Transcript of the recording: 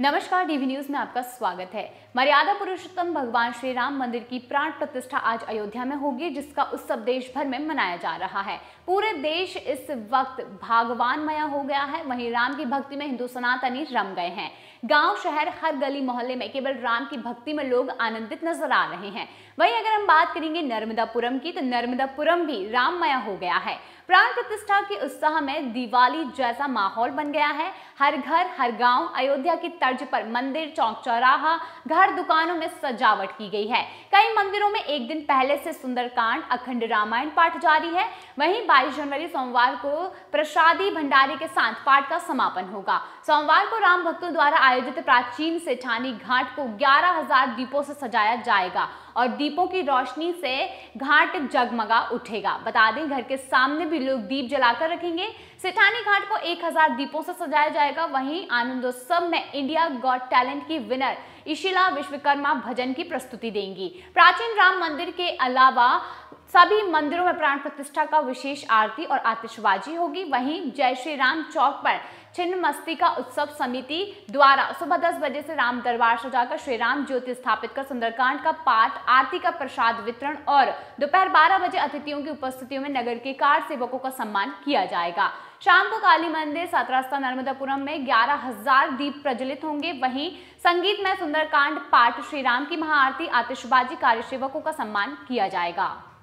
नमस्कार, DV news में आपका स्वागत है। मर्यादा पुरुषोत्तम भगवान श्री राम मंदिर की प्राण प्रतिष्ठा आज अयोध्या में होगी, जिसका उत्सव देश भर में मनाया जा रहा है। पूरे देश इस वक्त भगवानमय हो गया है, वहीं राम की भक्ति में हिंदू सनातनी रम गए हैं। गांव शहर हर गली मोहल्ले में केवल राम की भक्ति में लोग आनंदित नजर आ रहे हैं। वहीं अगर हम बात करेंगे नर्मदापुरम की, तो नर्मदापुरम भी राममय हो गया है। प्राण प्रतिष्ठा के उत्साह में दिवाली जैसा माहौल बन गया है। हर घर हर गांव अयोध्या की तर्ज पर मंदिर, चौक चौराहा, घर, दुकानों में सजावट की गई है। कई मंदिरों में एक दिन पहले से सुंदरकांड, अखंड रामायण पाठ जारी है। वहीं 22 जनवरी सोमवार को प्रसादी भंडारे के साथ पाठ का समापन होगा। सोमवार को राम भक्तों द्वारा आयोजित प्राचीन सेठानी घाट को 11,000 दीपों से सजाया जाएगा और दीपों की रोशनी से घाट जगमगा उठेगा। बता दें, घर के सामने भी लोग दीप जलाकर रखेंगे। सेठानी घाट को 1,000 दीपों से सजाया जाएगा। वहीं आनंदोत्सव में इंडिया गॉड टैलेंट की विनर ईशिला विश्वकर्मा भजन की प्रस्तुति देंगी। प्राचीन राम मंदिर के अलावा सभी मंदिरों में प्राण प्रतिष्ठा का विशेष आरती और आतिशबाजी होगी। वहीं जय श्री राम चौक पर छिन्न मस्तिका उत्सव समिति द्वारा सुबह 10 बजे से राम दरबार सजाकर श्री राम ज्योति स्थापित कर सुंदरकांड का पाठ, आरती का प्रसाद वितरण और दोपहर 12 बजे अतिथियों की उपस्थितियों में नगर के कार सेवकों का सम्मान किया जाएगा। शाम को काली मंदिर सत्र नर्मदापुरम में 11,000 दीप प्रज्वलित होंगे। वहीं संगीत में सुंदरकांड पाठ, श्री राम की महाआरती, आतिशबाजी, कार सेवकों का सम्मान किया जाएगा।